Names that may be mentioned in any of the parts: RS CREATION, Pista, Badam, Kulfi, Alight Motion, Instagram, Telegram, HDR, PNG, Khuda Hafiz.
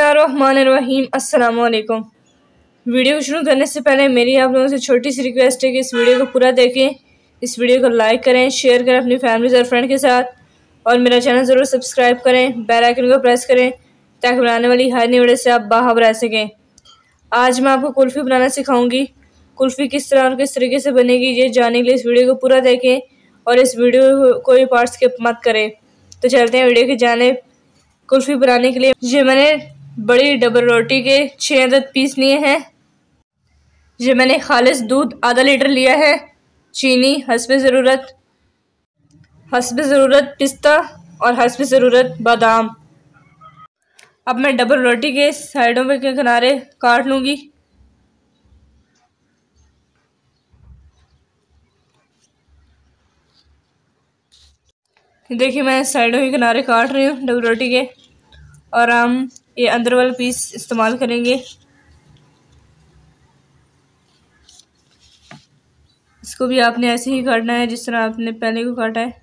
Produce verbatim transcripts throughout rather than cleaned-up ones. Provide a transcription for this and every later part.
बिस्मिल्लाहिर्रहमानिर्रहीम अस्सलाम वालेकुम। वीडियो को शुरू करने से पहले मेरी आप लोगों से छोटी सी रिक्वेस्ट है कि इस वीडियो को पूरा देखें, इस वीडियो को लाइक करें, शेयर करें अपनी फैमिलीज और फ्रेंड के साथ, और मेरा चैनल ज़रूर सब्सक्राइब करें, बेल आइकन को प्रेस करें ताकि बनाने वाली हर नई वीडियो से आप बाखबर रह सकें। आज मैं आपको कुल्फ़ी बनाना सिखाऊँगी। कुल्फ़ी किस तरह और किस तरीके से बनेगी ये जानने के लिए इस वीडियो को पूरा देखें और इस वीडियो को कोई पार्ट स्किप मत करें। तो चलते हैं वीडियो की जानिब। कुल्फ़ी बनाने के लिए ये मैंने बड़ी डबल रोटी के छः अदद पीस लिए हैं। ये मैंने खालिस दूध आधा लीटर लिया है, चीनी हस्ब ज़रूरत हस्ब ज़रूरत पिस्ता और हस्ब ज़रूरत बादाम। अब मैं डबल रोटी के साइडों पे के किनारे काट लूँगी। देखिए मैं साइडों के किनारे काट रही हूँ डबल रोटी के, और हम ये अंदर वाला पीस इस्तेमाल करेंगे। इसको भी आपने ऐसे ही काटना है जिस तरह आपने पहले को काटा है।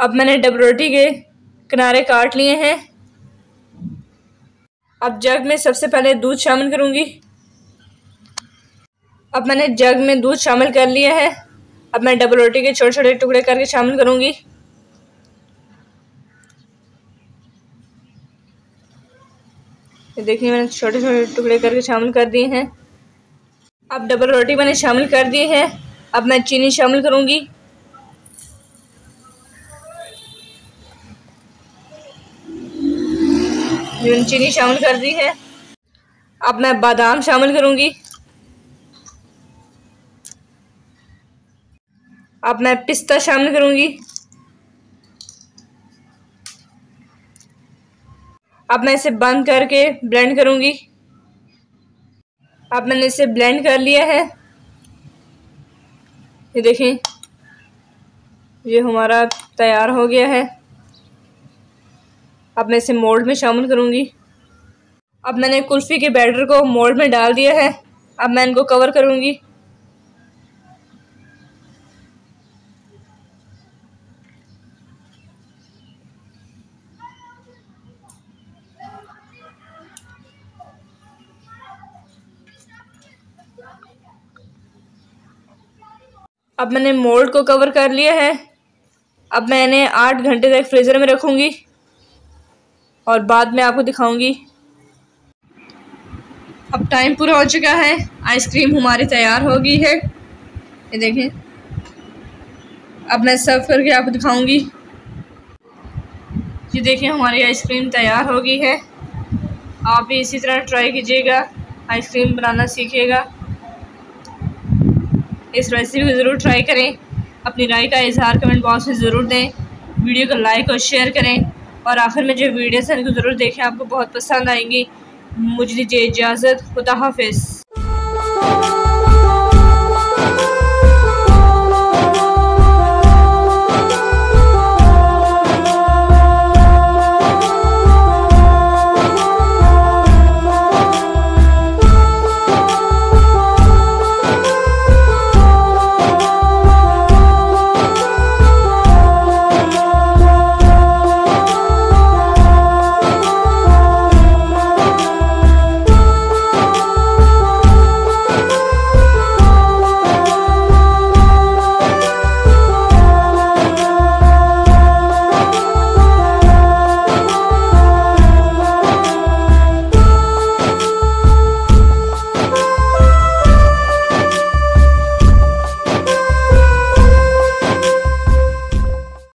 अब मैंने डबल रोटी के किनारे काट लिए हैं। अब जग में सबसे पहले दूध शामिल करूंगी। अब मैंने जग में दूध शामिल कर लिया है। अब मैं डबल रोटी के छोटे छोटे टुकड़े करके शामिल करूंगी। ये देखिए मैंने छोटे छोटे टुकड़े करके शामिल कर दिए हैं। अब डबल रोटी मैंने शामिल कर दी है। अब मैं चीनी शामिल करूंगी। चीनी शामिल कर दी है। अब मैं बादाम शामिल करूंगी। अब मैं पिस्ता शामिल करूंगी। अब मैं इसे बंद करके ब्लेंड करूंगी। अब मैंने इसे ब्लेंड कर लिया है। ये देखें ये हमारा तैयार हो गया है। अब मैं इसे मोल्ड में शामिल करूंगी। अब मैंने कुल्फ़ी के बैटर को मोल्ड में डाल दिया है। अब मैं इनको कवर करूंगी। अब मैंने मोल्ड को कवर कर लिया है। अब मैं इन्हें आठ घंटे तक फ्रीज़र में रखूंगी और बाद में आपको दिखाऊंगी। अब टाइम पूरा हो चुका है। आइसक्रीम हमारी तैयार हो गई है। ये देखें अब मैं सर्व करके आपको दिखाऊंगी। ये देखें हमारी आइसक्रीम तैयार हो गई है। आप भी इसी तरह ट्राई कीजिएगा, आइसक्रीम बनाना सीखिएगा। इस रेसिपी को ज़रूर ट्राई करें। अपनी राय का इजहार कमेंट बॉक्स में ज़रूर दें। वीडियो को लाइक और शेयर करें और आखिर में जो वीडियोस हैं उनको ज़रूर देखें, आपको बहुत पसंद आएंगी। मुझे दीजिए इजाज़त, खुदा हाफिज़।